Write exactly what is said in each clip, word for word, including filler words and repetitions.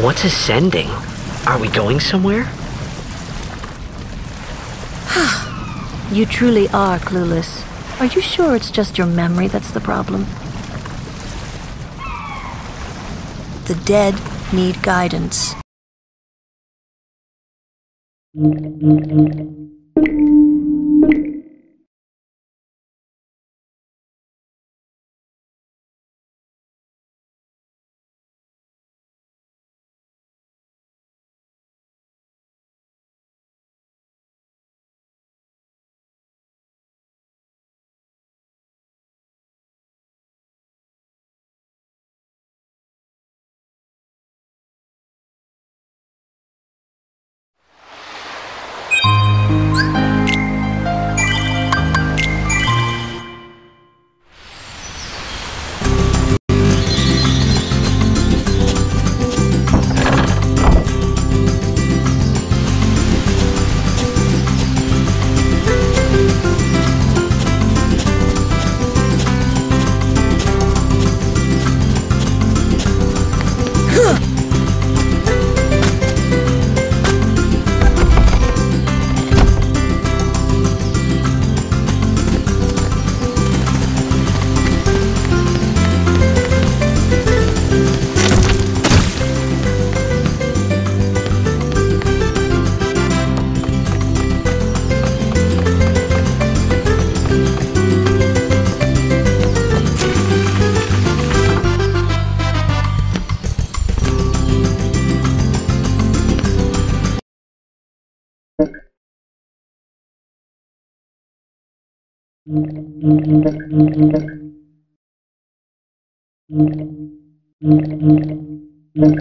What's ascending? Are we going somewhere? You truly are clueless. Are you sure it's just your memory that's the problem? The dead need guidance.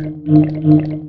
Thank you.